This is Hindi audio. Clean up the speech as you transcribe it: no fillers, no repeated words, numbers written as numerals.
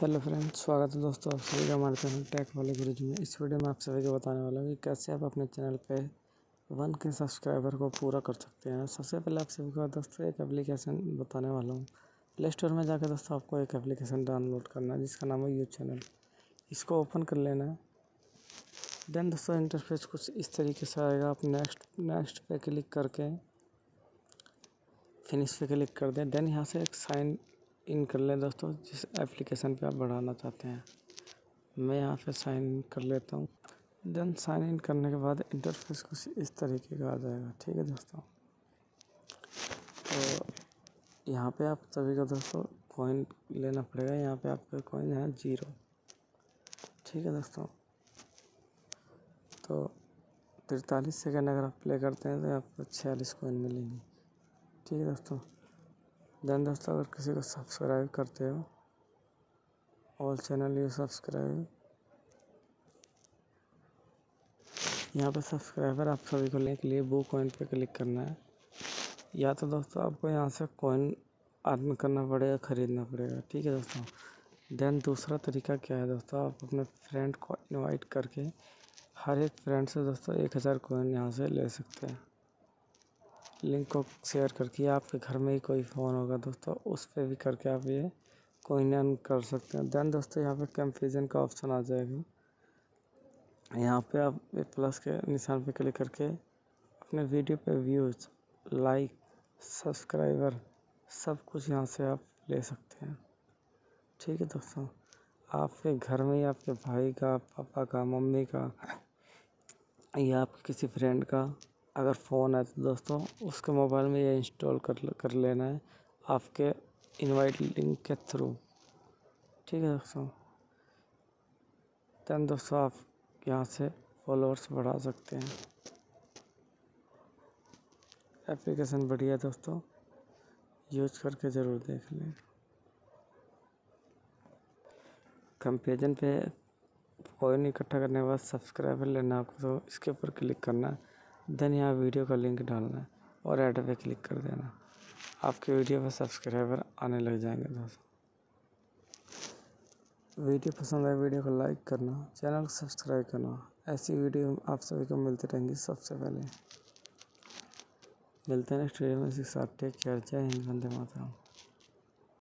हेलो फ्रेंड्स, स्वागत है दोस्तों आप सभी का हमारे चैनल टेक वाले गुरुजी में। इस वीडियो में आप सभी को बताने वाला हूँ कि कैसे आप अपने चैनल पे 1K सब्सक्राइबर को पूरा कर सकते हैं। सबसे पहले आप सभी को दोस्तों एक एप्लीकेशन बताने वाला हूँ। प्ले स्टोर में जाकर दोस्तों आपको एक एप्लीकेशन डाउनलोड करना है जिसका नाम है यूट्यूब चैनल। इसको ओपन कर लेना है। देन दोस्तों इंटरफेस कुछ इस तरीके से आएगा। आप नेक्स्ट पे क्लिक करके फिनिश पे क्लिक कर दें। देन यहाँ से एक साइन इन कर लें दोस्तों, जिस एप्लीकेशन पे आप बढ़ाना चाहते हैं। मैं यहाँ पे साइन इन कर लेता हूँ। देन साइन इन करने के बाद इंटरफेस कुछ इस तरीके का आ जाएगा। ठीक है दोस्तों, तो यहाँ पे आप सभी को दोस्तों कॉइन लेना पड़ेगा। यहाँ पे आपका कॉइन है 0। ठीक है दोस्तों, तो 43 सेकेंड अगर आप प्ले करते हैं तो आपको 46 कॉइन मिलेंगी। ठीक है दोस्तों। देन दोस्तों अगर किसी को सब्सक्राइब करते हो, ऑल चैनल यू सब्सक्राइब, यहाँ पे सब्सक्राइबर आप सभी को लेने के लिए वो कॉइन पे क्लिक करना है। या तो दोस्तों आपको यहाँ से कॉइन अर्न करना पड़ेगा, ख़रीदना पड़ेगा। ठीक है दोस्तों। देन दूसरा तरीका क्या है दोस्तों, आप अपने फ्रेंड को इनवाइट करके हर एक फ्रेंड से दोस्तों 1000 कॉइन यहाँ से ले सकते हैं। लिंक को शेयर करके आपके घर में ही कोई फ़ोन होगा दोस्तों, उस पर भी करके आप ये कॉइन अर्न कर सकते हैं। देन दोस्तों यहाँ पे कंफ्यूजन का ऑप्शन आ जाएगा। यहाँ पे आप प्लस के निशान पे क्लिक करके अपने वीडियो पे व्यूज़, लाइक, सब्सक्राइबर सब कुछ यहाँ से आप ले सकते हैं। ठीक है दोस्तों। आपके घर में ही आपके भाई का, पापा का, मम्मी का या आपके किसी फ्रेंड का अगर फ़ोन है तो दोस्तों उसके मोबाइल में ये इंस्टॉल कर लेना है आपके इनवाइट लिंक के थ्रू। ठीक है दोस्तों। दैन दोस्तों आप यहाँ से फॉलोअर्स बढ़ा सकते हैं। एप्लीकेशन बढ़िया दोस्तों, यूज करके ज़रूर देख लें। कंपेरिजन पे कॉइन इकट्ठा करने के बाद सब्सक्राइबर लेना है आपको, तो इसके ऊपर क्लिक करना है। देन यहाँ वीडियो का लिंक डालना है और ऐड पे क्लिक कर देना। आपके वीडियो पर सब्सक्राइबर आने लग जाएंगे दोस्तों। वीडियो पसंद आए वीडियो को लाइक करना, चैनल को सब्सक्राइब करना। ऐसी वीडियो आप सभी को मिलती रहेंगी। सबसे पहले मिलते हैं नेक्स्ट वीडियो में। इसके साथ टेक केयर, जय हिंद, वंदे मातरम।